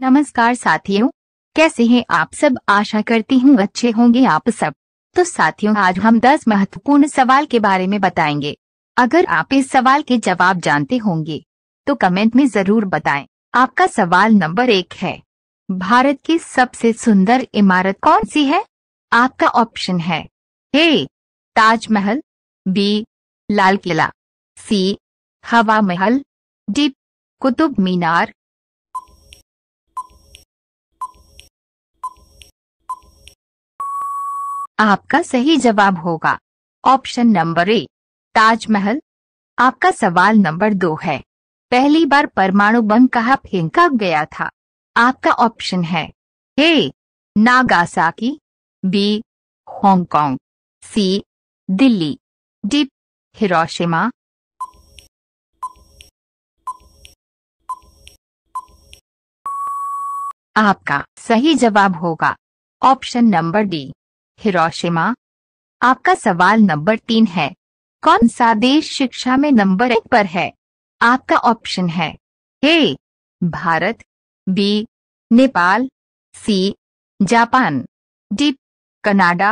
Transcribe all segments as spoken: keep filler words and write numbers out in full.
नमस्कार साथियों, कैसे हैं आप सब। आशा करती हूँ अच्छे होंगे आप सब। तो साथियों, आज हम दस महत्वपूर्ण सवाल के बारे में बताएंगे। अगर आप इस सवाल के जवाब जानते होंगे तो कमेंट में जरूर बताएं। आपका सवाल नंबर एक है, भारत की सबसे सुंदर इमारत कौन सी है। आपका ऑप्शन है ए ताजमहल, बी लाल किला, सी हवा महल, डी कुतुब मीनार। आपका सही जवाब होगा ऑप्शन नंबर ए ताजमहल। आपका सवाल नंबर दो है, पहली बार परमाणु बम कहाँ फेंका गया था। आपका ऑप्शन है A Nagasaki, B Hong Kong, C Delhi, D Hiroshima. आपका सही जवाब होगा ऑप्शन नंबर डी हिरोशिमा। आपका सवाल नंबर तीन है, कौन सा देश शिक्षा में नंबर एक पर है। आपका ऑप्शन है A Bharat, B Nepal, C Japan, D Canada.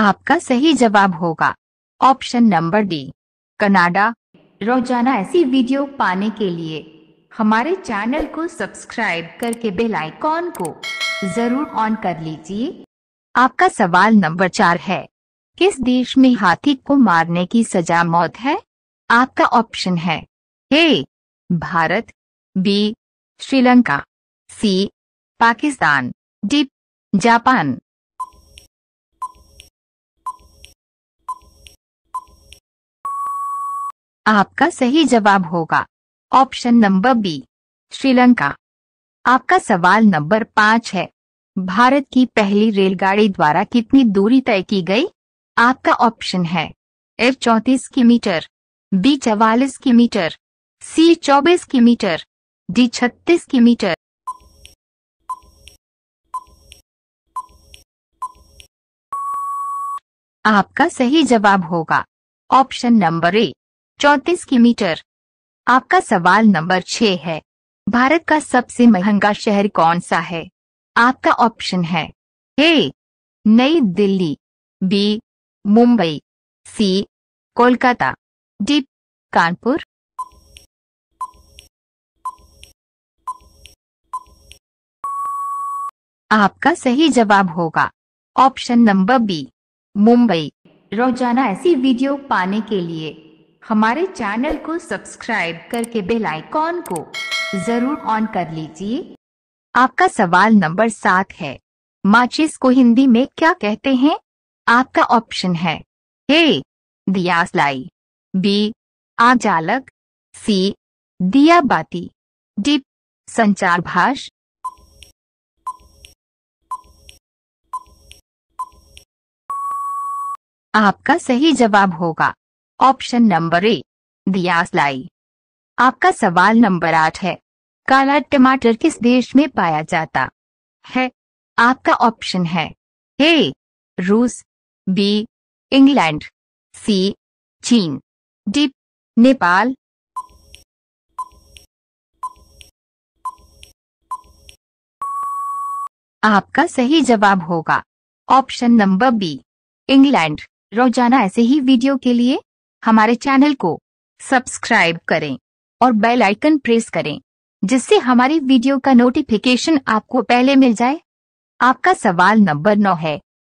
आपका सही जवाब होगा ऑप्शन नंबर डी कनाडा। रोजाना ऐसी वीडियो पाने के लिए हमारे चैनल को सब्सक्राइब करके बेल आइकॉन को जरूर ऑन कर लीजिए। आपका सवाल नंबर चार है, किस देश में हाथी को मारने की सजा मौत है। आपका ऑप्शन है A Bharat, B Sri Lanka, C Pakistan, D Japan. आपका सही जवाब होगा ऑप्शन नंबर बी श्रीलंका। आपका सवाल नंबर पाँच है, भारत की पहली रेलगाड़ी द्वारा कितनी दूरी तय की गई। आपका ऑप्शन है ए चौंतीस किलोमीटर, बी चवालीस किलोमीटर, सी चौबीस किलोमीटर, डी छत्तीस किलोमीटर। आपका सही जवाब होगा ऑप्शन नंबर ए चौंतीस किलोमीटर। आपका सवाल नंबर छह है, भारत का सबसे महंगा शहर कौन सा है। आपका ऑप्शन है A Nai Delhi, B Mumbai, C Kolkata, D Kanpur. आपका सही जवाब होगा ऑप्शन नंबर बी मुंबई। रोजाना ऐसी वीडियो पाने के लिए हमारे चैनल को सब्सक्राइब करके बेल आइकॉन को जरूर ऑन कर लीजिए। आपका सवाल नंबर सात है, माचिस को हिंदी में क्या कहते हैं। आपका ऑप्शन है ए दियासलाई, बी आजालक, सी दियाबाती, डी संचार भाष। आपका सही जवाब होगा ऑप्शन नंबर ए दियासलाई। आपका सवाल नंबर आठ है, काला टमाटर किस देश में पाया जाता है। आपका ऑप्शन है ए रूस, बी इंग्लैंड, सी चीन, डी नेपाल। आपका सही जवाब होगा ऑप्शन नंबर बी इंग्लैंड। रोजाना ऐसे ही वीडियो के लिए हमारे चैनल को सब्सक्राइब करें और बेल आइकन प्रेस करें, जिससे हमारी वीडियो का नोटिफिकेशन आपको पहले मिल जाए। आपका सवाल नंबर नौ है,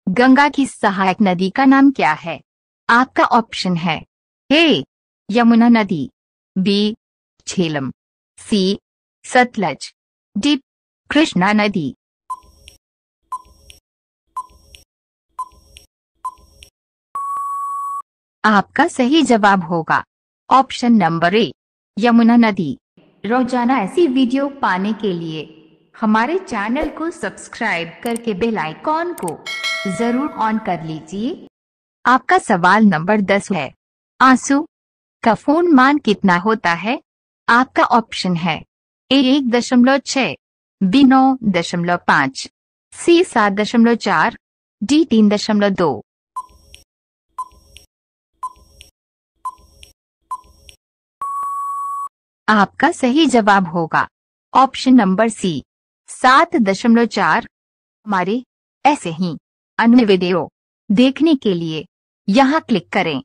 गंगा की सहायक नदी का नाम क्या है। आपका ऑप्शन है ए यमुना नदी, B Jhelum, C Sutlej, D Krishna नदी। आपका सही जवाब होगा ऑप्शन नंबर ए यमुना नदी। रोजाना ऐसी वीडियो पाने के लिए हमारे चैनल को सब्सक्राइब करके बेल आइकॉन को जरूर ऑन कर लीजिए। आपका सवाल नंबर दस है, आंसू का फोन मान कितना होता है। आपका ऑप्शन है ए एक दशमलव छः, बी नौ दशमलव पाँच, सी सात दशमलव चार, डी तीन दशमलव दो। आपका सही जवाब होगा ऑप्शन नंबर सी सात दशमलव चार। हमारे ऐसे ही अन्य वीडियो देखने के लिए यहाँ क्लिक करें।